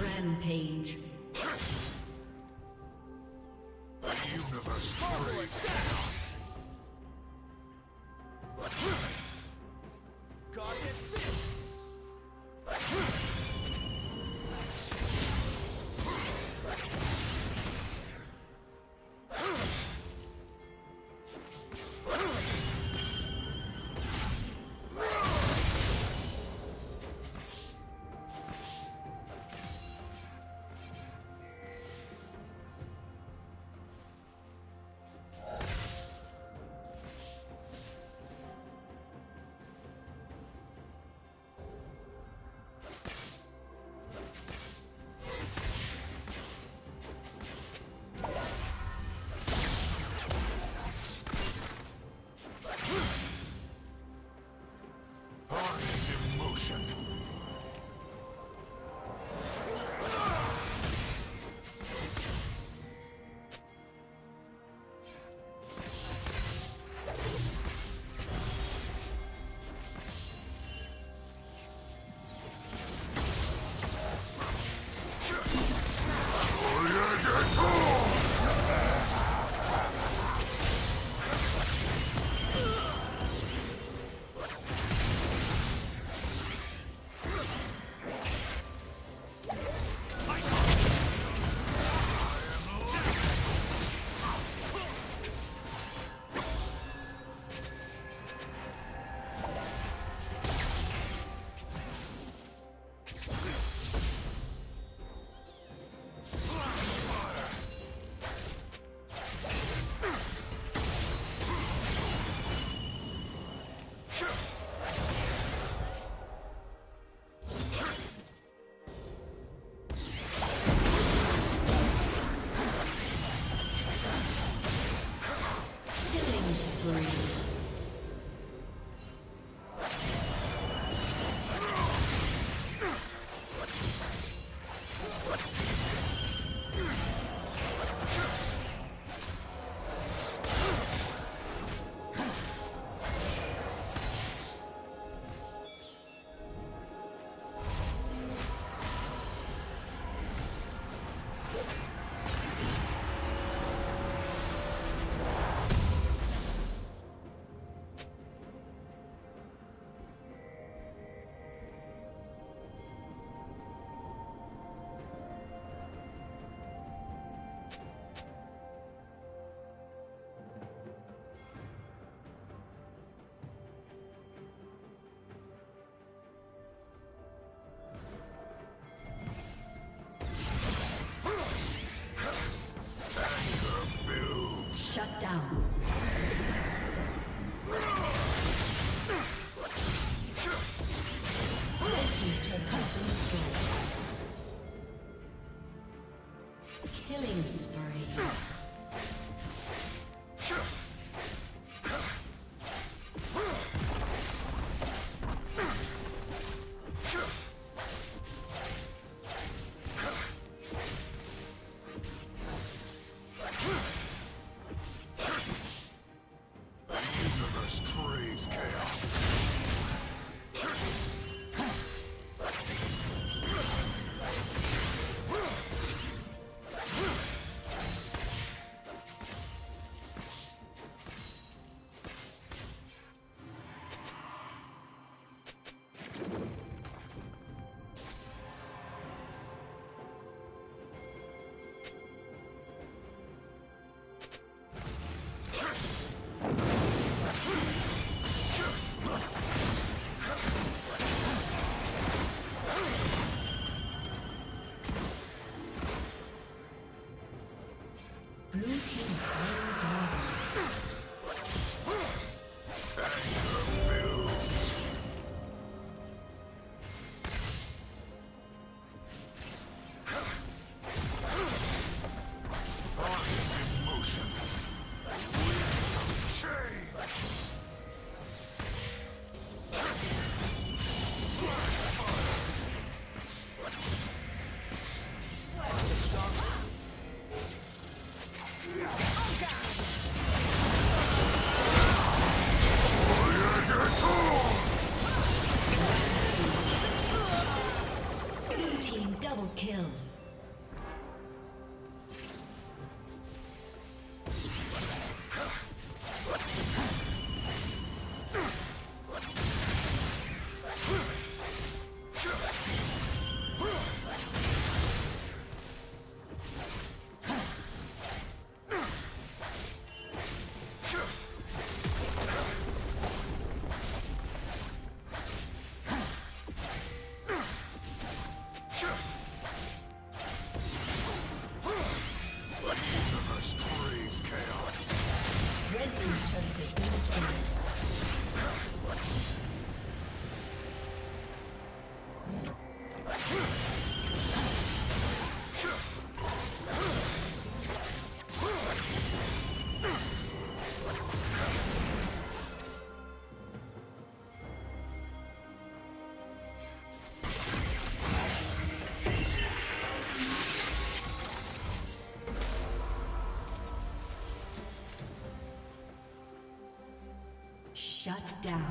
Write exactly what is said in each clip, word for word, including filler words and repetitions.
Rampage. kill. Shut down.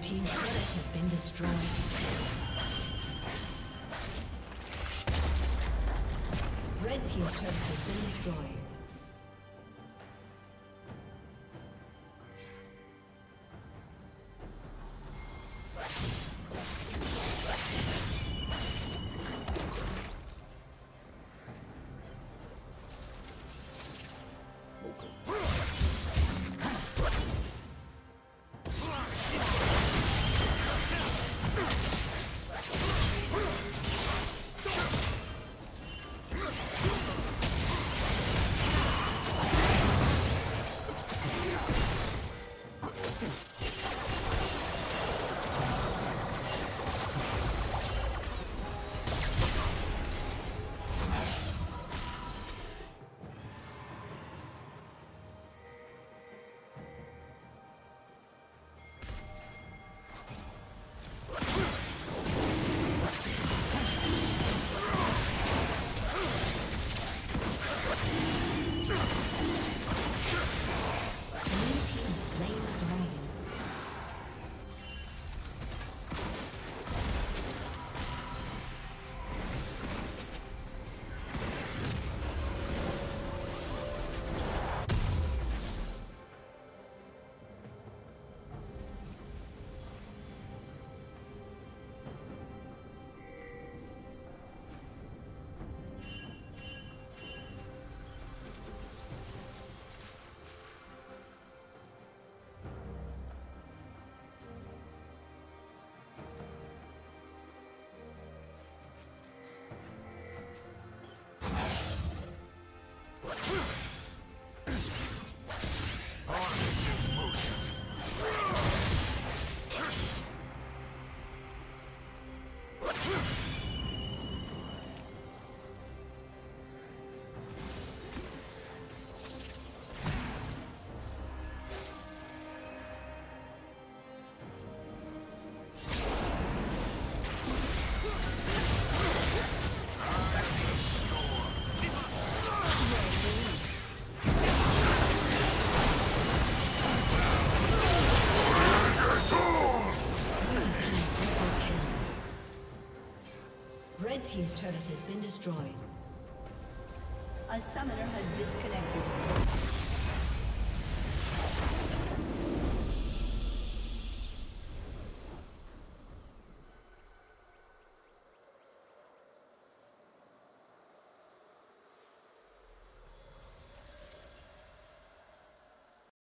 Team's turret has been destroyed. team's turret has been destroyed. A summoner has disconnected.